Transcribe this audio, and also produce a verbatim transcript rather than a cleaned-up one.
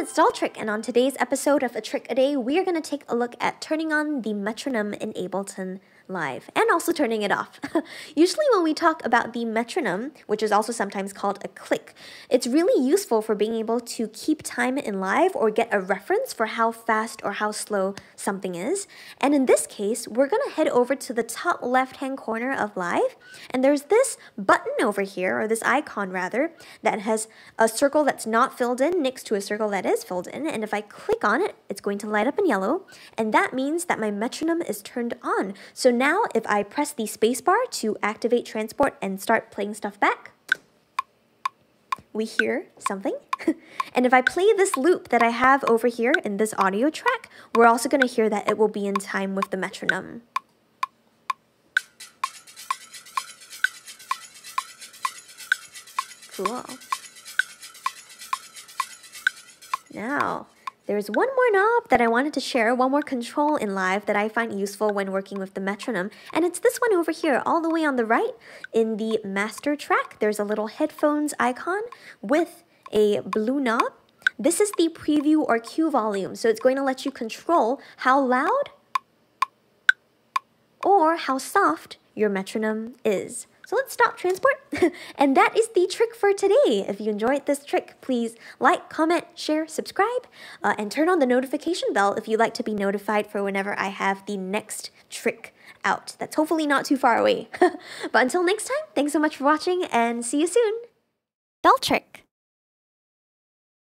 everyone, it's doll trick, and on today's episode of A Trick a Day, we are going to take a look at turning on the metronome in Ableton Live, and also turning it off. Usually when we talk about the metronome, which is also sometimes called a click, it's really useful for being able to keep time in live or get a reference for how fast or how slow something is. And in this case, we're going to head over to the top left-hand corner of live, and there's this button over here, or this icon rather, that has a circle that's not filled in next to a circle that is filled in, and if I click on it, it's going to light up in yellow, and that means that my metronome is turned on. So now, if I press the spacebar to activate transport and start playing stuff back, we hear something. And if I play this loop that I have over here in this audio track, we're also going to hear that it will be in time with the metronome. Cool. Now, there's one more knob that I wanted to share, one more control in live that I find useful when working with the metronome, and it's this one over here, all the way on the right. In the master track, there's a little headphones icon with a blue knob. This is the preview or cue volume, so it's going to let you control how loud or how soft your metronome is. So let's stop transport. And that is the trick for today. If you enjoyed this trick, please like, comment, share, subscribe, uh, and turn on the notification bell if you'd like to be notified for whenever I have the next trick out. That's hopefully not too far away. But until next time, thanks so much for watching, and see you soon. Doll trick.